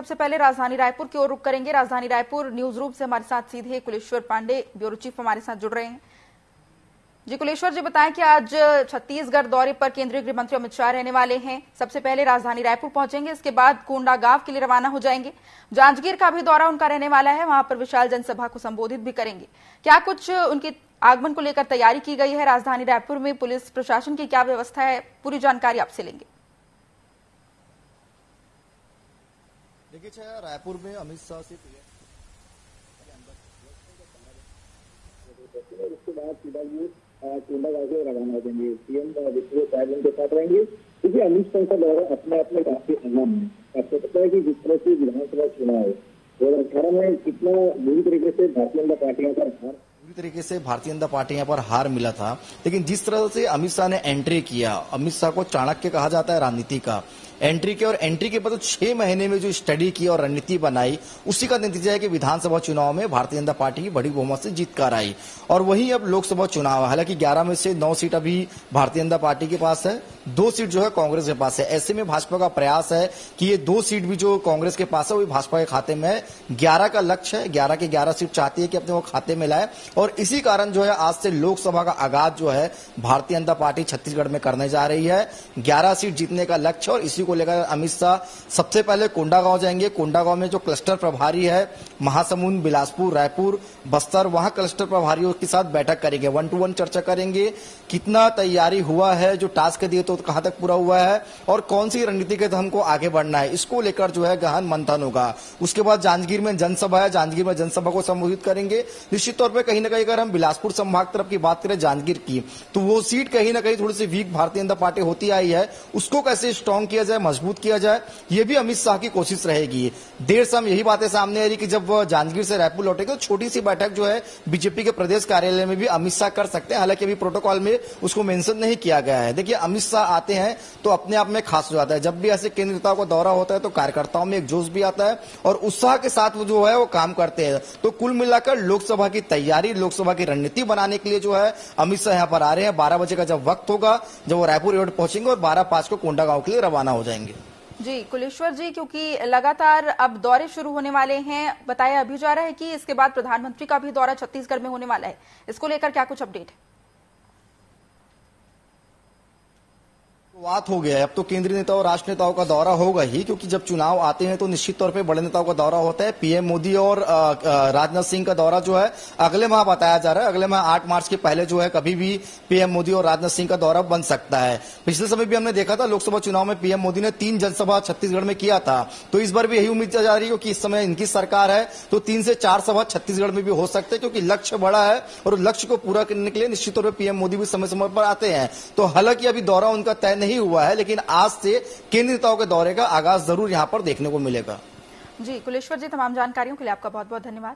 सबसे पहले राजधानी रायपुर की ओर रुख करेंगे। राजधानी रायपुर न्यूज रूम से हमारे साथ सीधे कुलेश्वर पांडे ब्यूरो चीफ हमारे साथ जुड़ रहे हैं। जी कुलेश्वर जी, बताएं कि आज छत्तीसगढ़ दौरे पर केंद्रीय गृह मंत्री अमित शाह रहने वाले हैं। सबसे पहले राजधानी रायपुर पहुंचेंगे, इसके बाद कोंडागांव के लिए रवाना हो जाएंगे। जांजगीर का भी दौरा उनका रहने वाला है, वहां पर विशाल जनसभा को संबोधित भी करेंगे। क्या कुछ उनके आगमन को लेकर तैयारी की गई है? राजधानी रायपुर में पुलिस प्रशासन की क्या व्यवस्था है? पूरी जानकारी आपसे लेंगे। देखिए छाया, रायपुर में अमित शाह से उसके बाद सीधा ये कोंडागांव से रवाना हो जाएंगे। पीएम मोदी के साथ रहेंगे। देखिए अमित शाह का दौरा अपने अपने काफी अहम है। आपको पता है कि जिस तरह से विधानसभा चुनाव 2018 में कितना पूरी तरीके से भारतीय जनता पार्टी यहाँ पर हार मिला था, लेकिन जिस तरह से अमित शाह ने एंट्री किया, अमित शाह को चाणक्य कहा जाता है राजनीति का। एंट्री के बाद 6 महीने में जो स्टडी की और रणनीति बनाई, उसी का नतीजा है कि विधानसभा चुनाव में भारतीय जनता पार्टी की बड़ी बहुमत से जीत कर आई। और वही अब लोकसभा चुनाव, हालांकि 11 में से 9 सीट अभी भारतीय जनता पार्टी के पास है, 2 सीट जो है कांग्रेस के पास है। ऐसे में भाजपा का प्रयास है कि ये 2 सीट भी जो कांग्रेस के पास है वो भाजपा के खाते में है। 11 का लक्ष्य है, 11 के 11 सीट चाहती है कि अपने वो खाते में लाए। और इसी कारण जो है आज से लोकसभा का आगाज जो है भारतीय जनता पार्टी छत्तीसगढ़ में करने जा रही है। 11 सीट जीतने का लक्ष्य, और इसी को लेकर अमित शाह सबसे पहले कोंडागांव जाएंगे। कोंडागांव में जो क्लस्टर प्रभारी है महासमुंद, बिलासपुर, रायपुर, बस्तर, वहां क्लस्टर प्रभारियों के साथ बैठक करेंगे, 1-to-1 चर्चा करेंगे। कितना तैयारी हुआ है, जो टास्क दिए तो कहां तक पूरा हुआ है और कौन सी रणनीति के तहत हमको आगे बढ़ना है, इसको लेकर जो है गहन मंथन होगा। उसके बाद जांजगीर में जनसभा है, जांजगीर में जनसभा को संबोधित करेंगे। निश्चित तौर पर कहीं ना कहीं अगर हम बिलासपुर संभाग तरफ की बात करें जांजगीर की, तो वो सीट कहीं ना कहीं थोड़ी सी वीक भारतीय जनता पार्टी होती आई है, उसको कैसे स्ट्रांग किया जाए, मजबूत किया जाए, यह भी अमित शाह की कोशिश रहेगी। देर शाम यही बातें सामने आ रही कि जब जांजगीर से रायपुर लौटेंगे तो छोटी सी बैठक जो है बीजेपी के प्रदेश कार्यालय में भी अमित शाह कर सकते हैं, हालांकि अभी प्रोटोकॉल में उसको मेंशन नहीं किया गया है। देखिए अमित शाह आते हैं तो अपने आप में खास हो जाता है। जब भी ऐसे केंद्रीय नेताओं का दौरा होता है तो कार्यकर्ताओं में एक जोश भी आता है और उत्साह के साथ वो जो है वो काम करते हैं। तो कुल मिलाकर लोकसभा की तैयारी, लोकसभा की रणनीति बनाने के लिए जो है अमित शाह यहाँ पर आ रहे हैं। 12 बजे का जब वक्त होगा, जब वो रायपुर एयरपोर्ट पहुंचेंगे और 12:05 को कोंडागांव के लिए रवाना हो जाएंगे। जी कुलेश्वर जी, क्योंकि लगातार अब दौरे शुरू होने वाले हैं, बताया अभी जा रहा है कि इसके बाद प्रधानमंत्री का भी दौरा छत्तीसगढ़ में होने वाला है, इसको लेकर क्या कुछ अपडेट है? बात हो गया है, अब तो केंद्रीय नेताओं और राष्ट्रीय नेताओं का दौरा होगा ही, क्योंकि जब चुनाव आते हैं तो निश्चित तौर पे बड़े नेताओं का दौरा होता है। पीएम मोदी और राजनाथ सिंह का दौरा जो है अगले माह बताया जा रहा है, अगले माह 8 मार्च के पहले जो है कभी भी पीएम मोदी और राजनाथ सिंह का दौरा बन सकता है। पिछले समय भी हमने देखा था लोकसभा चुनाव में पीएम मोदी ने 3 जनसभा छत्तीसगढ़ में किया था, तो इस बार भी यही उम्मीद जा रही है कि इस समय इनकी सरकार है तो 3 से 4 सभा छत्तीसगढ़ में भी हो सकते हैं, क्योंकि लक्ष्य बड़ा है और लक्ष्य को पूरा करने के लिए निश्चित तौर पर पीएम मोदी भी समय समय पर आते हैं। तो हालांकि अभी दौरा उनका तय नहीं हुआ है, लेकिन आज से केंद्रीय नेताओं के दौरे का आगाज जरूर यहां पर देखने को मिलेगा। जी कुलेश्वर जी, तमाम जानकारियों के लिए आपका बहुत बहुत धन्यवाद।